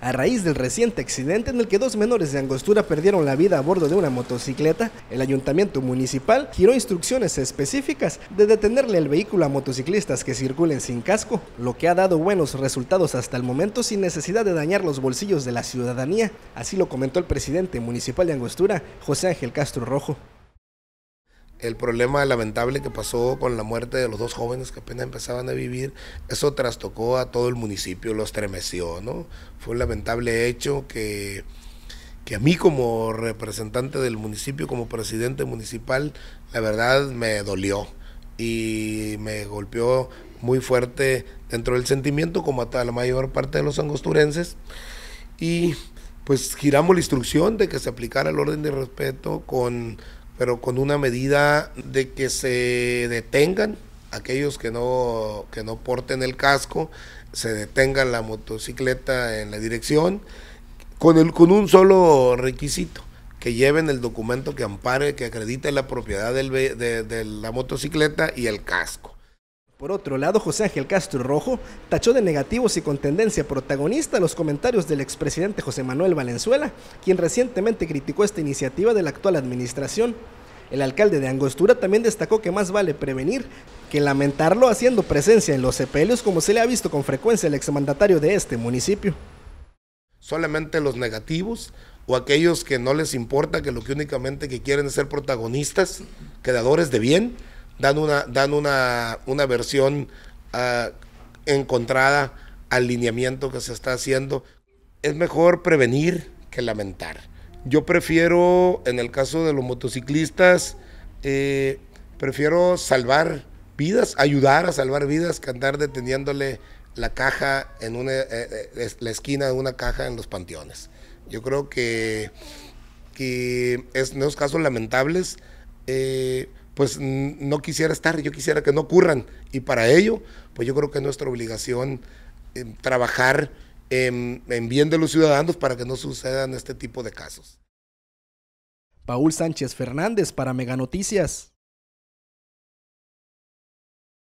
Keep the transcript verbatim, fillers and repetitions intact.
a raíz del reciente accidente en el que dos menores de Angostura perdieron la vida a bordo de una motocicleta, el ayuntamiento municipal giró instrucciones específicas de detenerle el vehículo a motociclistas que circulen sin casco, lo que ha dado buenos resultados hasta el momento sin necesidad de dañar los bolsillos de la ciudadanía. Así lo comentó el presidente municipal de Angostura, José Ángel Castro Rojo. El problema lamentable que pasó con la muerte de los dos jóvenes que apenas empezaban a vivir, eso trastocó a todo el municipio, lo estremeció, ¿no? Fue un lamentable hecho que, que a mí como representante del municipio, como presidente municipal, la verdad me dolió y me golpeó muy fuerte dentro del sentimiento, como a la mayor parte de los angosturenses, y pues giramos la instrucción de que se aplicara el orden de respeto con... pero con una medida de que se detengan aquellos que no, que no porten el casco, se detengan la motocicleta en la dirección, con, el, con un solo requisito, que lleven el documento que ampare, que acredite la propiedad del, de, de la motocicleta y el casco. Por otro lado, José Ángel Castro Rojo tachó de negativos y con tendencia protagonista los comentarios del expresidente José Manuel Valenzuela, quien recientemente criticó esta iniciativa de la actual administración. El alcalde de Angostura también destacó que más vale prevenir que lamentarlo, haciendo presencia en los sepelios como se le ha visto con frecuencia al exmandatario de este municipio. Solamente los negativos o aquellos que no les importa, que lo que únicamente que quieren es ser protagonistas, quedadores de bien, dan una, dan una, una versión uh, encontrada al lineamiento que se está haciendo. Es mejor prevenir que lamentar. Yo prefiero, en el caso de los motociclistas, eh, prefiero salvar vidas, ayudar a salvar vidas, que andar deteniéndole la caja en una, eh, la esquina de una caja en los panteones. Yo creo que, que es, en esos casos lamentables, eh, pues no quisiera estar, yo quisiera que no ocurran, y para ello, pues yo creo que es nuestra obligación eh, trabajar eh, en bien de los ciudadanos para que no sucedan este tipo de casos. Paul Sánchez Fernández para Mega Noticias.